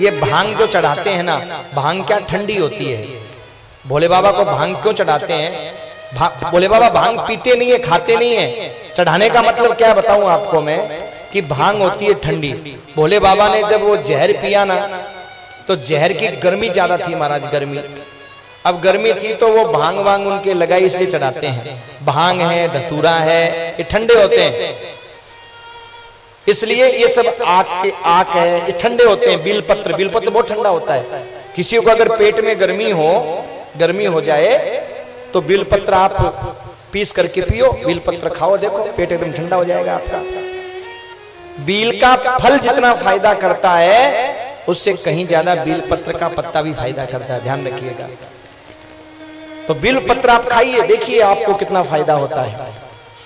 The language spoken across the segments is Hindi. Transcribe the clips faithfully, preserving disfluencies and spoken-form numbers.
ये भांग जो चढ़ाते हैं ना, भांग क्या ठंडी होती है। भोले बाबा को भांग क्यों चढ़ाते हैं? भोले बाबा भांग पीते नहीं है, खाते नहीं है। चढ़ाने का मतलब क्या बताऊं आपको मैं, कि भांग होती है ठंडी। भोले बाबा ने जब वो जहर पिया ना, तो जहर की गर्मी ज्यादा थी महाराज, गर्मी। अब गर्मी थी तो वो भांग वांग उनके लगाई, इसलिए चढ़ाते हैं। भांग है, धतूरा है, ये ठंडे होते हैं, इसलिए ये सब आग के आग है, ये ठंडे होते हैं। बिलपत्र, बिलपत्र बहुत ठंडा होता है। किसी को अगर पेट में गर्मी हो, गर्मी हो जाए तो बिलपत्र आप पीस करके पियो, बिलपत्र खाओ, देखो पेट एकदम ठंडा हो जाएगा आपका। बील का फल जितना फायदा करता है, उससे कहीं ज्यादा बिलपत्र का पत्ता भी फायदा करता है, ध्यान रखिएगा। तो बिलपत्र आप खाइए, देखिए आपको कितना फायदा होता है,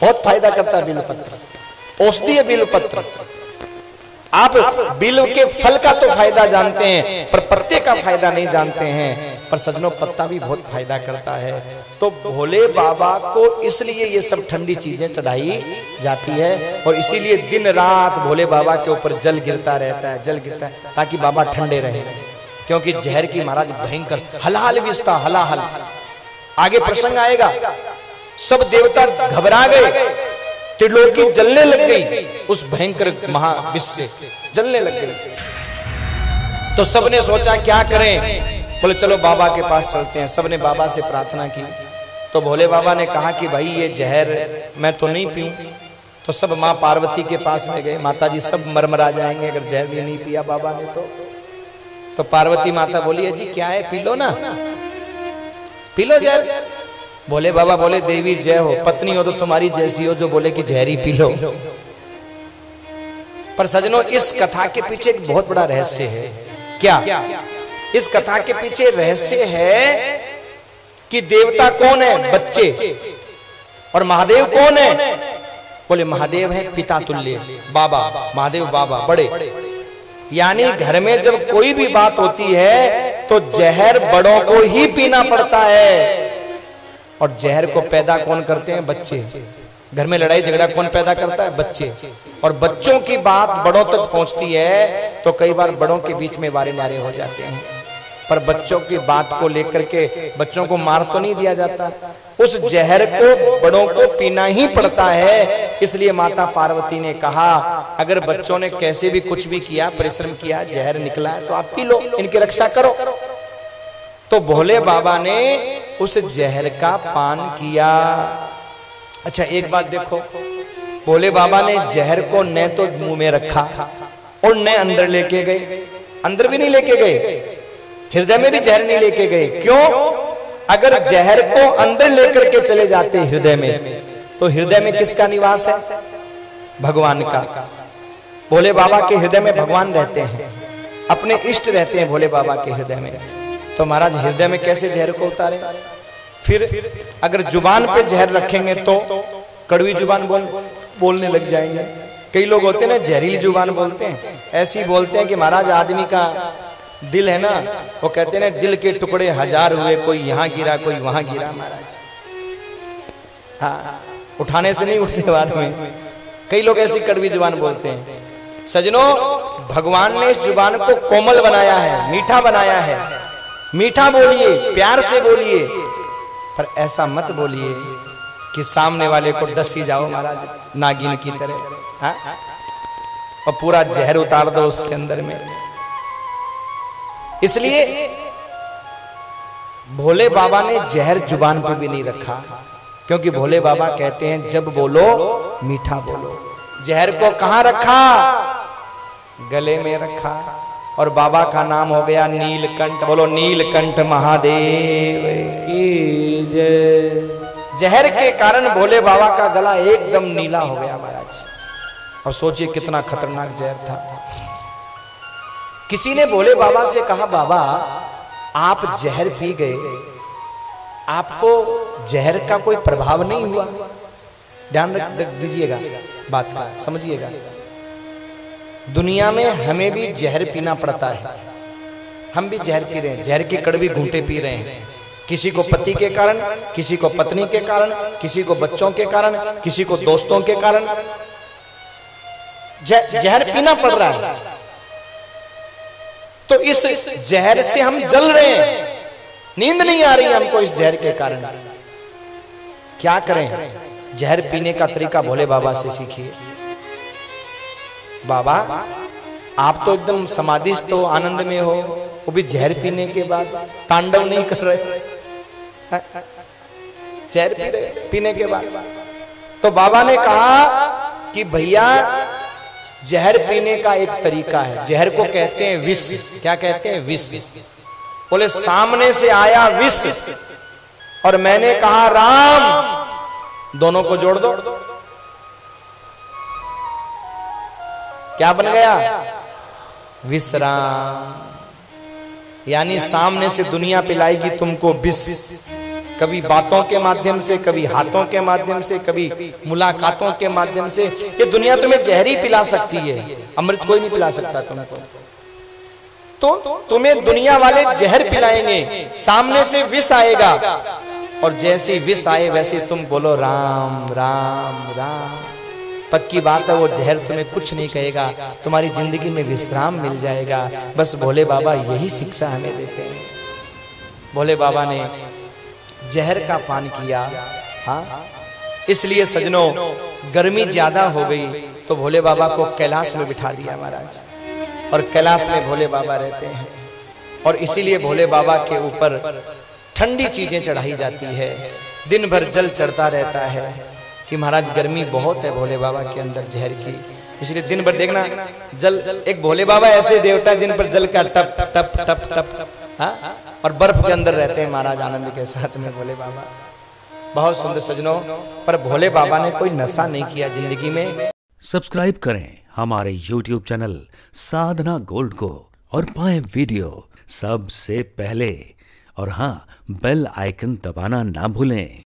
बहुत फायदा करता है बिलपत्र, औषधीय बिलपत्र। आप बिल के फल का तो फायदा जानते हैं, पर पत्ते का फायदा नहीं जानते हैं। पर सजनों, पत्ता भी बहुत फायदा करता है। तो भोले बाबा को इसलिए ये सब ठंडी चीजें चढ़ाई जाती है, और इसीलिए दिन रात भोले बाबा के ऊपर जल गिरता रहता है, जल गिरता है, ताकि बाबा ठंडे रहे। क्योंकि जहर की महाराज भयंकर हलाहल विस्ता, हलाहल, आगे प्रसंग आएगा। सब देवता घबरा गए, त्रिलोकी जलने लग गई, उस भयंकर महाविष से जलने लग गई। तो सबने सोचा क्या करें, बोले चलो बाबा के पास चलते हैं। सबने बाबा से प्रार्थना की, तो भोले बाबा ने कहा कि भाई ये जहर मैं तो नहीं पीऊं। तो सब माँ पार्वती के पास में गए, माता जी सब मरमरा जाएंगे अगर जहर भी नहीं पिया बाबा ने। तो तो पार्वती माता बोली, जी क्या है, पी लो ना, पी लो जहर। भोले बाबा बोले, देवी जय हो, पत्नी हो तो तुम्हारी जैसी हो जो बोले कि जहरी पी लो। पर सजनों, इस कथा के पीछे एक बहुत बड़ा रहस्य है। क्या इस कथा के पीछे रहस्य है कि देवता कौन है? बच्चे। और महादेव कौन है? बोले महादेव है पिता तुल्य, बाबा महादेव, बाबा बड़े। यानी घर में जब कोई भी बात होती है तो जहर बड़ों को ही पीना पड़ता है। और जहर को पैदा कौन करते हैं? बच्चे। घर में लड़ाई झगड़ा कौन पैदा करता है? बच्चे। और बच्चों की बात बड़ों तक पहुंचती है तो कई बार बड़ों के बीच में वारे नारे हो जाते हैं। पर बच्चों की बात को लेकर के बच्चों को मार तो नहीं दिया जाता, उस जहर को बड़ों को पीना ही पड़ता है। इसलिए माता पार्वती ने कहा, अगर बच्चों ने कैसे भी कुछ भी किया, परिश्रम किया, जहर निकला है तो आप पी लो, इनकी रक्षा करो। तो भोले बाबा ने उस जहर का पान किया। अच्छा एक बात देखो, भोले बाबा ने जहर को न तो मुंह में रखा और न अंदर लेके गए, अंदर भी नहीं लेके गए, हृदय में भी जहर नहीं लेके गए। क्यों? अगर जहर को अंदर लेकर के चले जाते हृदय में, तो हृदय में किसका निवास है? भगवान का। भोले बाबा के हृदय में भगवान रहते हैं, अपने इष्ट रहते हैं भोले बाबा के हृदय में। तो महाराज हृदय में कैसे जहर को उतारे? फिर अगर जुबान पे जहर रखेंगे तो कड़वी जुबान बोल बोलने लग जाएंगे। कई लोग होते हैं ना, जहरीली जुबान बोलते हैं, ऐसी बोलते हैं कि महाराज आदमी का दिल है ना, वो कहते हैं ना, दिल के टुकड़े हजार हुए, कोई यहाँ गिरा, कोई वहां गिरा महाराज। हाँ, उठाने से नहीं उठते बाद में। कई लोग ऐसी कड़वी जुबान बोलते हैं। सजनों, भगवान ने इस जुबान को कोमल बनाया है, मीठा बनाया है। मीठा बोलिए, प्यार से बोलिए, पर ऐसा मत बोलिए कि सामने वाले को डस ही जाओ महाराज, नागिन की तरह, हाँ, और पूरा जहर उतार दो उसके अंदर में। इसलिए भोले बाबा ने जहर जुबान पर भी नहीं रखा, क्योंकि भोले बाबा कहते हैं जब बोलो मीठा बोलो। जहर को कहां रखा? गले में रखा। और बाबा का नाम हो गया नीलकंठ। बोलो नीलकंठ महादेव की जय। जहर के कारण भोले बाबा का गला एकदम नीला हो गया महाराज। अब सोचिए कितना खतरनाक जहर था। किसी ने भोले बाबा से कहा, बाबा आप जहर पी गए, आपको जहर का कोई प्रभाव नहीं हुआ? ध्यान रख दीजिएगा बात का, समझिएगा। दुनिया में हमें भी जहर पीना पड़ता है, हम भी जहर पी रहे हैं, जहर के कड़वी घूंटे पी रहे हैं। किसी को पति के कारण, किसी को पत्नी के कारण, किसी को बच्चों के कारण, किसी को दोस्तों के कारण जहर पीना पड़ रहा है। तो इस जहर से हम जल रहे हैं, नींद नहीं आ रही है हमको इस जहर के कारण। क्या करें? जहर पीने का तरीका भोले बाबा से सीखिए। बाबा आप तो एकदम समाधिस्थ हो, आनंद में हो, वो भी जहर पीने के बाद तांडव नहीं कर रहे, जहर पी रहे पीने के बाद। तो बाबा ने कहा कि भैया जहर पीने का एक तरीका है, जहर को कहते हैं विष। क्या कहते हैं? विष। बोले सामने से आया विष और मैंने कहा राम, दोनों को जोड़ दो, क्या बन गया? विश्राम। यानी सामने से दुनिया पिलाएगी तुमको विष, कभी बातों के माध्यम से, कभी हाथों के माध्यम से, कभी मुलाकातों के माध्यम से। ये दुनिया तुम्हें जहरी पिला सकती है, अमृत कोई नहीं पिला सकता तुमको। तो तुम्हें दुनिया वाले जहर पिलाएंगे, सामने से विष आएगा और जैसे विष आए वैसे तुम बोलो राम राम राम। पक्की बात है वो जहर तुम्हें कुछ नहीं कहेगा, तुम्हारी जिंदगी में विश्राम मिल जाएगा। बस भोले बाबा यही शिक्षा हमें देते हैं। भोले बाबा ने जहर का पान किया। हाँ, इसलिए सजनों गर्मी ज्यादा हो गई तो भोले बाबा को कैलाश में बिठा दिया महाराज, और कैलाश में भोले बाबा रहते हैं और इसीलिए भोले बाबा के ऊपर ठंडी चीजें चढ़ाई जाती है, दिन भर जल चढ़ता रहता है कि महाराज गर्मी बहुत है भोले बाबा के अंदर जहर की, इसलिए दिन भर देखना जल। एक भोले बाबा ऐसे देवता जिन पर जल का टप टप टप टप, हाँ, और बर्फ के अंदर रहते हैं महाराज आनंद के साथ में भोले बाबा। बहुत सुंदर सजनों, पर भोले बाबा ने कोई नशा नहीं किया जिंदगी में। सब्सक्राइब करें हमारे यूट्यूब चैनल साधना गोल्ड को और पाएं वीडियो सबसे पहले। और हाँ, बेल आइकन दबाना ना भूलें।